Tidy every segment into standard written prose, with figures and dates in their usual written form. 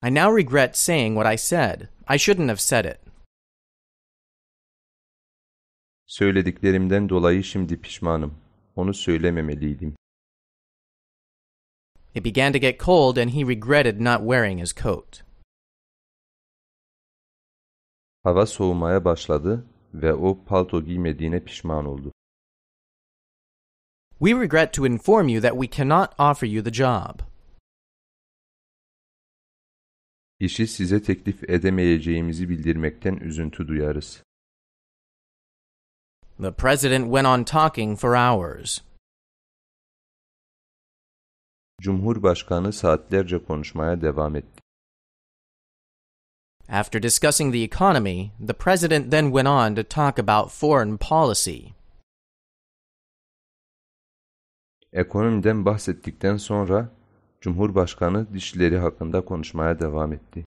I now regret saying what I said. I shouldn't have said it. Söylediklerimden dolayı şimdi pişmanım. Onu söylememeliydim. It began to get cold and he regretted not wearing his coat. Hava soğumaya başladı ve o palto giymediğine pişman oldu. We regret to inform you that we cannot offer you the job. İşi size teklif edemeyeceğimizi bildirmekten üzüntü duyarız. The president went on talking for hours. Cumhurbaşkanı saatlerce konuşmaya devam etti. After discussing the economy, the president then went on to talk about foreign policy. Ekonomiden bahsettikten sonra Cumhurbaşkanı dişleri hakkında konuşmaya devam etti.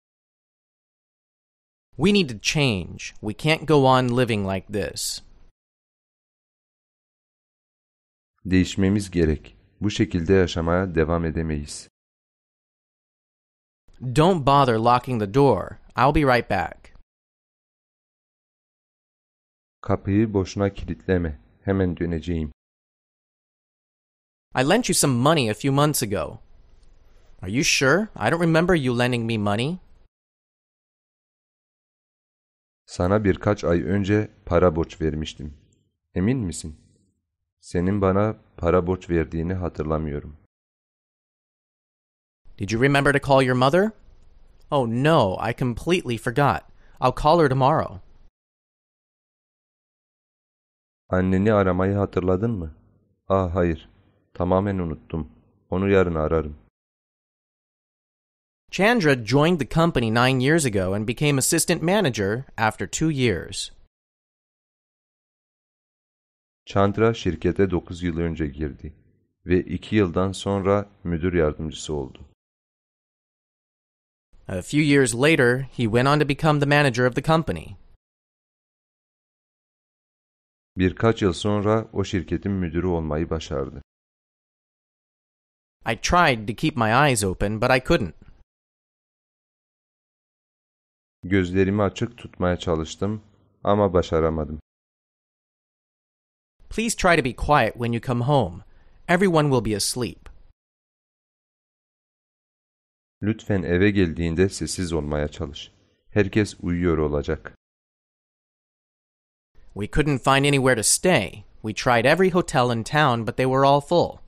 We need to change. We can't go on living like this. Değişmemiz gerek. Bu şekilde yaşamaya devam edemeyiz. Don't bother locking the door. I'll be right back. Kapıyı boşuna kilitleme. Hemen döneceğim. I lent you some money a few months ago. Are you sure? I don't remember you lending me money. Sana birkaç ay önce para borç vermiştim. Emin misin? Senin bana para borç verdiğini hatırlamıyorum. Did you remember to call your mother? Oh no, I completely forgot. I'll call her tomorrow. Anneni aramayı hatırladın mı? Ah hayır, tamamen unuttum. Onu yarın ararım. Chandra joined the company 9 years ago and became assistant manager after 2 years. Chandra şirkete 9 yıl önce girdi ve 2 yıldan sonra müdür yardımcısı oldu. A few years later, he went on to become the manager of the company. Birkaç yıl sonra o şirketin müdürü olmayı başardı. I tried to keep my eyes open, but I couldn't. Gözlerimi açık tutmaya çalıştım ama başaramadım. Please try to be quiet when you come home. Everyone will be asleep. Lütfen eve geldiğinde sessiz olmaya çalış. Herkes uyuyor olacak. We couldn't find anywhere to stay. We tried every hotel in town, but they were all full.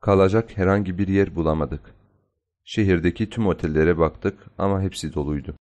Kalacak herhangi bir yer bulamadık. Şehirdeki tüm otellere baktık ama hepsi doluydu.